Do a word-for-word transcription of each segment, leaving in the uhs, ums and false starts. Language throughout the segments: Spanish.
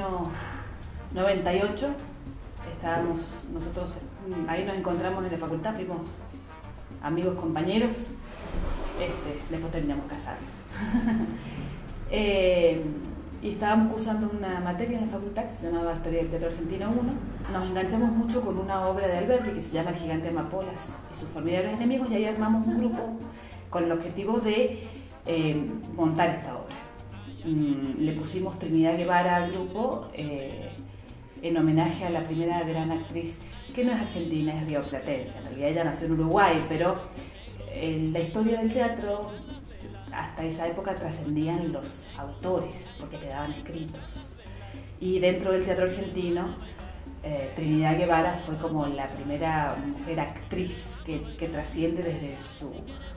año noventa y ocho, estábamos nosotros, ahí nos encontramos en la facultad, fuimos amigos, compañeros, este, después terminamos casados. eh, y estábamos cursando una materia en la facultad que se llamaba Historia del Teatro Argentino uno. Nos enganchamos mucho con una obra de Alberti que se llama El gigante Amapolas y sus formidables enemigos, y ahí armamos un grupo con el objetivo de eh, montar esta obra. Mm, le pusimos Trinidad Guevara al grupo eh, en homenaje a la primera gran actriz que no es argentina, es rioplatense. En realidad ella nació en Uruguay, pero en la historia del teatro hasta esa época trascendían los autores porque quedaban escritos. Y dentro del teatro argentino, eh, Trinidad Guevara fue como la primera mujer actriz que, que trasciende desde su,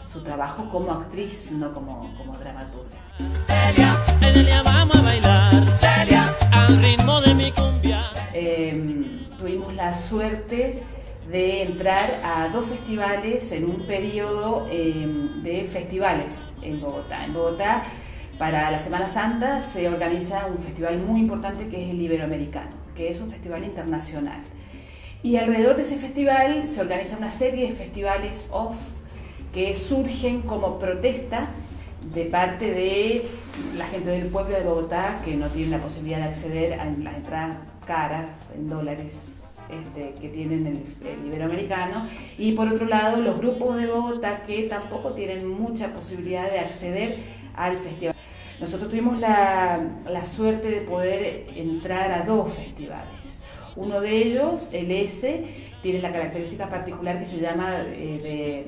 su trabajo como actriz, no como, como dramaturga. Delia, Delia, vamos a bailar, Delia, al ritmo de mi cumbia. Eh, tuvimos la suerte de entrar a dos festivales en un periodo eh, de festivales en Bogotá. En Bogotá, para la Semana Santa, se organiza un festival muy importante que es el Iberoamericano, que es un festival internacional. Y alrededor de ese festival se organiza una serie de festivales off que surgen como protesta de parte de la gente del pueblo de Bogotá, que no tiene la posibilidad de acceder a las entradas caras, en dólares, Este, que tienen el, el Iberoamericano, y por otro lado los grupos de Bogotá que tampoco tienen mucha posibilidad de acceder al festival. Nosotros tuvimos la, la suerte de poder entrar a dos festivales. Uno de ellos, el S, tiene la característica particular que se llama eh,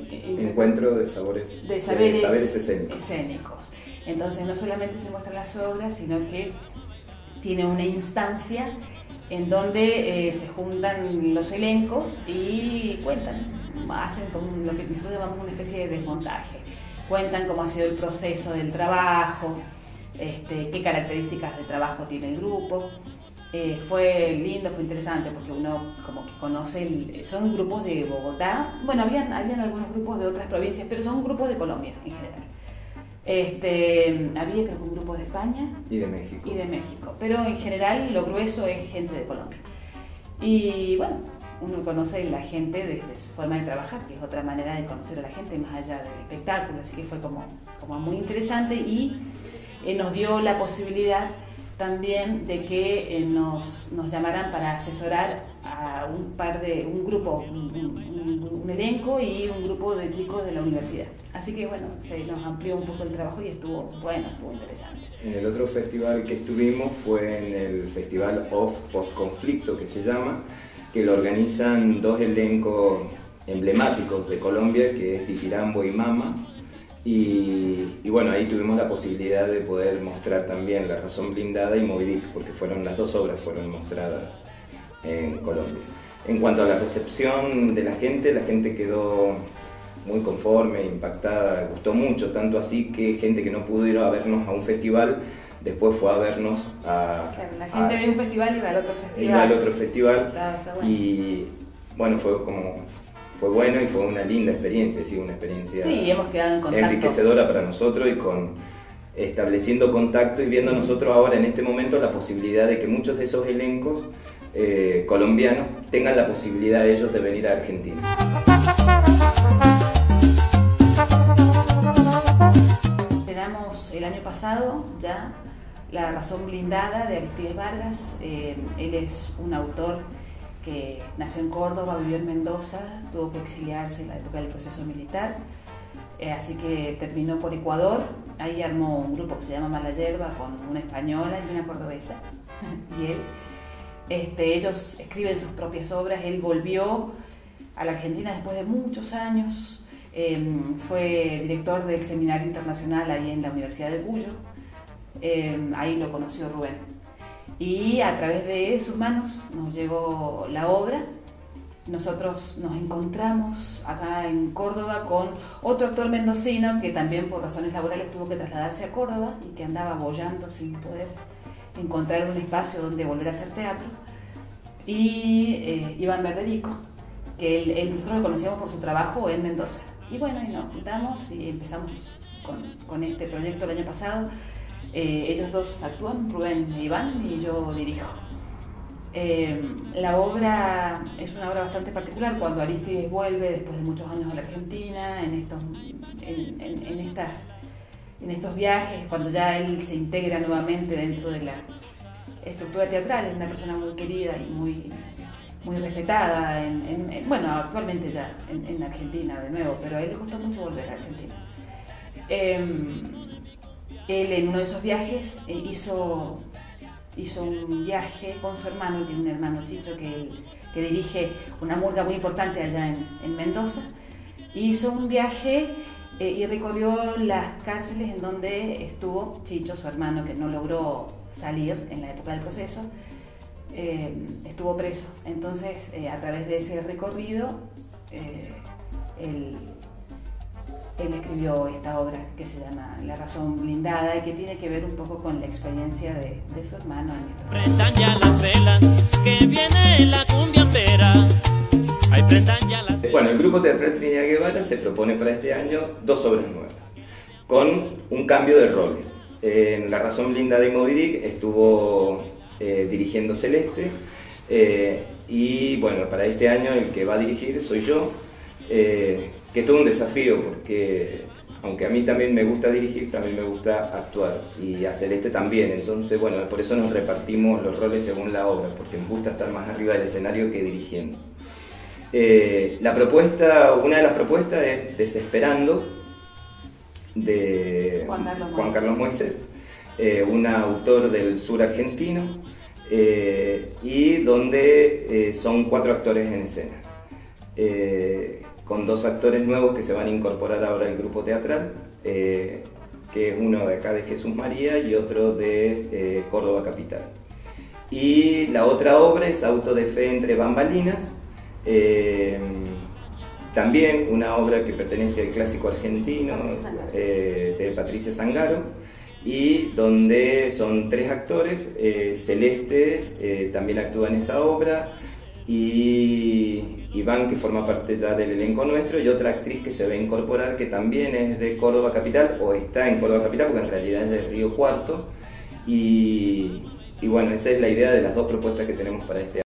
de, de, Encuentro de Sabores, de saberes, de saberes escénicos. escénicos. Entonces no solamente se muestran las obras, sino que tiene una instancia en donde eh, se juntan los elencos y cuentan, hacen como lo que nosotros llamamos una especie de desmontaje. Cuentan cómo ha sido el proceso del trabajo, este, qué características de trabajo tiene el grupo. Eh, fue lindo, fue interesante, porque uno como que conoce, el, son grupos de Bogotá, bueno, habían, habían algunos grupos de otras provincias, pero son grupos de Colombia en general. Este, había creo que un grupo de España y de México. y de México, pero en general lo grueso es gente de Colombia. Y bueno, uno conoce a la gente desde su forma de trabajar, que es otra manera de conocer a la gente más allá del espectáculo, así que fue como, como muy interesante, y eh, nos dio la posibilidad también de que eh, nos, nos llamaran para asesorar a un par de, un grupo, un, un, un elenco y un grupo de chicos de la universidad. Así que bueno, se nos amplió un poco el trabajo y estuvo bueno, estuvo interesante. En el otro festival que estuvimos fue en el Festival Off Post Conflicto, que se llama, que lo organizan dos elencos emblemáticos de Colombia, que es Ipirambo y Mama. Y, y bueno, ahí tuvimos la posibilidad de poder mostrar también La Razón Blindada y Moby Dick, porque fueron, las dos obras fueron mostradas en Colombia. En cuanto a la recepción de la gente, la gente quedó muy conforme, impactada, gustó mucho, tanto así que gente que no pudo ir a vernos a un festival, después fue a vernos a... Claro, la gente a, de un festival iba al otro festival. Iba al otro festival, claro, está bueno. Y bueno, fue como... Fue bueno y fue una linda experiencia, sí, una experiencia sí, hemos quedado en contacto, enriquecedora para nosotros, y con, estableciendo contacto y viendo nosotros ahora en este momento la posibilidad de que muchos de esos elencos eh, colombianos tengan la posibilidad ellos de venir a Argentina. Tenemos el año pasado ya La Razón Blindada de Aristides Vargas. Eh, él es un autor que nació en Córdoba, vivió en Mendoza, tuvo que exiliarse en la época del proceso militar, eh, así que terminó por Ecuador. Ahí armó un grupo que se llama Malayerba con una española y una cordobesa, y él. Este, ellos escriben sus propias obras. Él volvió a la Argentina después de muchos años, eh, fue director del seminario internacional ahí en la Universidad de Cuyo, eh, ahí lo conoció Rubén. Y a través de sus manos nos llegó la obra. Nosotros nos encontramos acá en Córdoba con otro actor mendocino que también por razones laborales tuvo que trasladarse a Córdoba y que andaba boyando sin poder encontrar un espacio donde volver a hacer teatro. Y eh, Iván Verderico, que él, él, nosotros lo conocíamos por su trabajo en Mendoza. Y bueno, y nos juntamos y empezamos con, con este proyecto el año pasado. Eh, ellos dos actúan, Rubén e Iván, y yo dirijo. Eh, la obra es una obra bastante particular. Cuando Aristides vuelve después de muchos años a la Argentina, en estos, en, en, en estas, en estos viajes, cuando ya él se integra nuevamente dentro de la estructura teatral, es una persona muy querida y muy, muy respetada, en, en, en, bueno, actualmente ya en, en Argentina de nuevo, pero a él le costó mucho volver a Argentina. Eh, él en uno de esos viajes eh, hizo, hizo un viaje con su hermano, tiene un hermano Chicho que, que dirige una murga muy importante allá en, en Mendoza, y hizo un viaje eh, y recorrió las cárceles en donde estuvo Chicho, su hermano, que no logró salir en la época del proceso, eh, estuvo preso. Entonces, eh, a través de ese recorrido, eh, él, él escribió esta obra que se llama La Razón Blindada y que tiene que ver un poco con la experiencia de, de su hermano en esta obra. Prendan ya las velas, que viene la cumbiambera. Ay, prendan ya las velas. Bueno, el grupo teatral Trinidad Guevara se propone para este año dos obras nuevas, con un cambio de roles. En La Razón Blindada y Moby Dick estuvo eh, dirigiendo Celeste, eh, y bueno, para este año el que va a dirigir soy yo, eh, que es todo un desafío porque, aunque a mí también me gusta dirigir, también me gusta actuar, y a Celeste también. Entonces, bueno, por eso nos repartimos los roles según la obra, porque me gusta estar más arriba del escenario que dirigiendo. Eh, la propuesta, una de las propuestas es Desesperando, de Juan Carlos Moisés, Juan Carlos Moisés eh, un autor del sur argentino, eh, y donde eh, son cuatro actores en escena, eh, con dos actores nuevos que se van a incorporar ahora al grupo teatral, eh, que es uno de acá de Jesús María y otro de eh, Córdoba Capital. Y la otra obra es Auto de Fe entre Bambalinas, eh, también una obra que pertenece al clásico argentino, eh, de Patricia Zangaro, y donde son tres actores. eh, Celeste eh, también actúa en esa obra, y Iván, que forma parte ya del elenco nuestro, y otra actriz que se va a incorporar, que también es de Córdoba Capital, o está en Córdoba Capital, porque en realidad es de Río Cuarto, y, y bueno, esa es la idea de las dos propuestas que tenemos para este año.